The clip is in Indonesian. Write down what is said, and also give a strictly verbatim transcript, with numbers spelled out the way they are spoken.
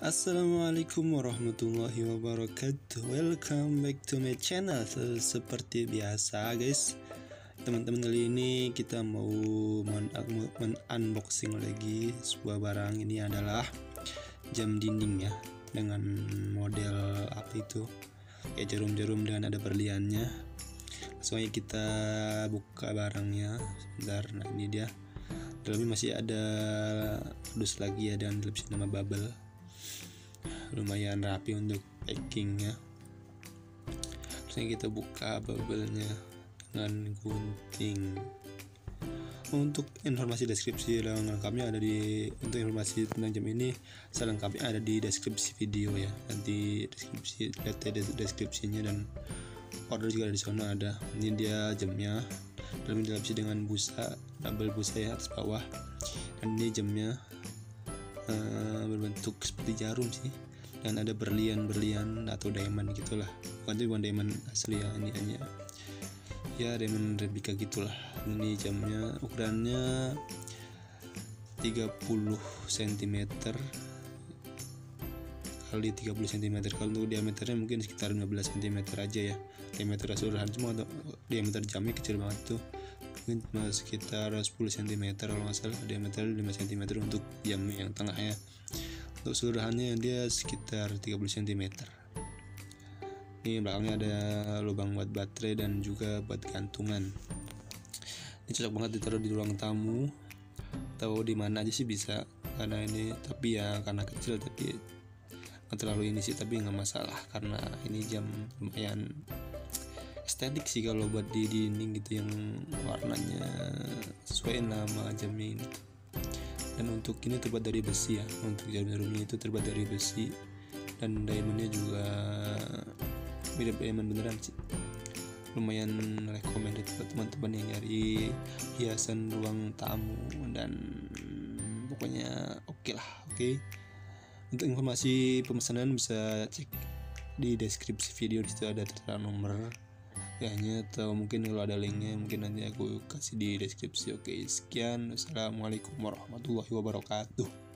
Assalamualaikum warahmatullahi wabarakatuh. Welcome back to my channel. Seperti biasa guys, teman-teman, kali ini kita mau men-unboxing lagi sebuah barang. Ini adalah jam dinding ya, dengan model apa itu ya, jarum-jarum dan ada berliannya. Langsung aja kita buka barangnya. Sebentar, nah ini dia. Dalamnya masih ada kardus lagi ya, dan tulisan nama bubble. Lumayan rapi untuk packingnya. Terus kita buka bubble-nya dengan gunting. Untuk informasi deskripsi lengkapnya ada di untuk informasi tentang jam ini selengkapnya ada di deskripsi video ya. Nanti deskripsi data deskripsinya dan order juga ada di sana ada. Ini dia jamnya. Dalam dilapisi dengan busa, double busa ya atas bawah. Dan ini jamnya uh, berbentuk seperti jarum sih. Dan ada berlian-berlian atau diamond gitulah, bukan itu bukan diamond asli ya, ini hanya ya diamond replika gitulah. Ini jamnya ukurannya tiga puluh sentimeter kali tiga puluh sentimeter. Kalau untuk diameternya mungkin sekitar lima belas sentimeter aja ya, diameter keseluruhan. Cuma untuk diameter jamnya kecil banget tuh, mungkin cuma sekitar sepuluh sentimeter kalau nggak salah, diameter lima sentimeter untuk jam yang tengahnya. Untuk keseluruhannya dia sekitar tiga puluh sentimeter. Ini belakangnya ada lubang buat baterai dan juga buat gantungan. Ini cocok banget ditaruh di ruang tamu atau di mana aja sih bisa, karena ini tapi ya karena kecil tapi nggak terlalu ini sih, tapi nggak masalah karena ini jam lumayan estetik sih kalau buat di dinding gitu, yang warnanya sesuai nama jamnya ini. Dan untuk ini terbuat dari besi ya, untuk jarum-jarumnya itu terbuat dari besi, dan diamondnya juga mirip diamond beneran sih. Lumayan recommended buat teman-teman yang nyari hiasan ruang tamu, dan pokoknya oke okay lah oke okay. Untuk informasi pemesanan bisa cek di deskripsi video, disitu ada tertera nomor kayaknya, atau mungkin kalau ada linknya mungkin nanti aku kasih di deskripsi. Oke, sekian. Assalamualaikum warahmatullahi wabarakatuh.